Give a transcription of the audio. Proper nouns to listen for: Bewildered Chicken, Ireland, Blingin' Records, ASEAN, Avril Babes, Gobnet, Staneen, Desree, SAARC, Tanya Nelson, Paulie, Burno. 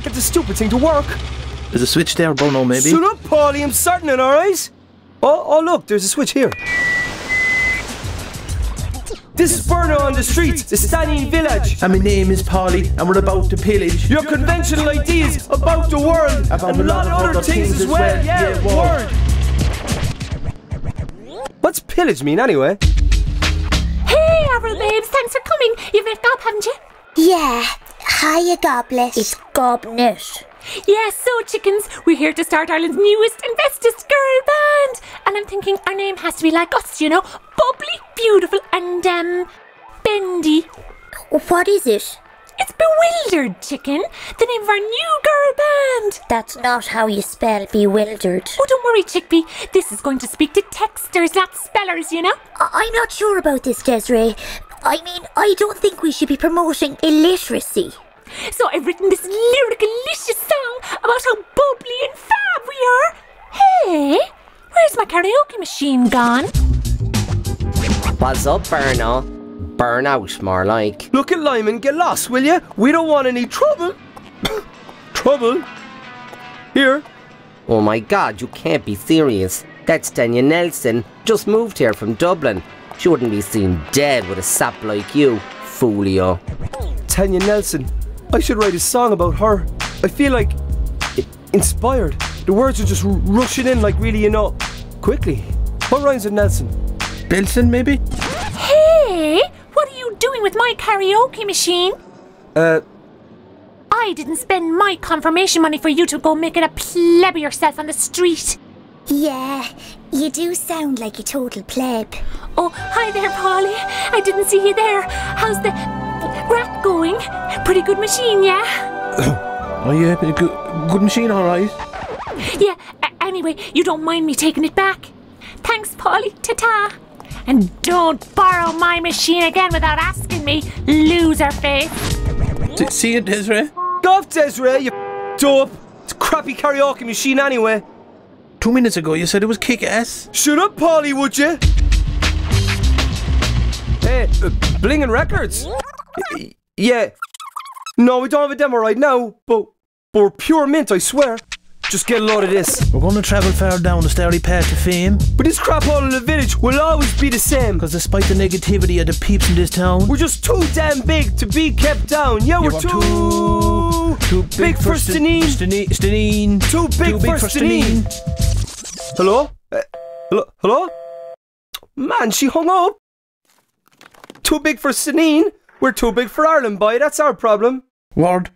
can't get the stupid thing to work. There's a switch there, Burno, maybe? Suit up, Paulie, I'm starting it, alright? Oh, look, there's a switch here. This is Burno on the streets, the Staneen village. And my name is Paulie, and we're about to pillage. Your conventional ideas about the world, about and a lot of other things as well. Yeah, word. What's pillage mean, anyway? Hey, Avril Babes, thanks for coming. You've met Gob, haven't you? Yeah. Hiya, Goblet. It's Gobnet. Yeah, so chickens, we're here to start Ireland's newest and bestest girl band. And I'm thinking our name has to be like us, you know, bubbly, beautiful and, bendy. What is it? It's Bewildered Chicken, the name of our new girl band. That's not how you spell bewildered. Oh, don't worry, chickpea. This is going to speak to texters, not spellers, you know. I'm not sure about this, Desree. I mean, I don't think we should be promoting illiteracy. So I've written this lyrical-licious song about how bubbly and fab we are. Hey, where's my karaoke machine gone? What's up, Burno? Burn out, more like. Look at Lyman, get lost, will you? We don't want any trouble. Trouble? Here. Oh my God, you can't be serious. That's Tanya Nelson, just moved here from Dublin. She wouldn't be seen dead with a sap like you, foolio. Tanya Nelson. I should write a song about her. I feel like inspired. The words are just rushing in like really, you know, quickly. What rhymes with Nelson? Benson, maybe? Hey, what are you doing with my karaoke machine? I didn't spend my confirmation money for you to go making a pleb of yourself on the street. Yeah, you do sound like a total pleb. Oh, hi there, Paulie. I didn't see you there. How's the rap going? Pretty good machine, yeah? Oh yeah, pretty good machine, alright. Yeah, anyway, you don't mind me taking it back. Thanks, Paulie. Ta-ta. And don't borrow my machine again without asking me, loser face. See you, Desree. Go, Desree, you dope. It's a crappy karaoke machine anyway. 2 minutes ago, you said it was kick-ass. Shut up, Paulie, would you? Hey, Blingin' Records. Yeah. No, we don't have a demo right now, but we're pure mint, I swear. Just get a load of this. We're gonna travel far down the starry path to fame. But this crap hole in the village will always be the same. Cause despite the negativity of the peeps in this town, we're just too damn big to be kept down. Yeah, we're too big for Staneen. Too big for Staneen. Hello? Hello? Man, she hung up. Too big for Staneen. We're too big for Ireland, boy. That's our problem. Word.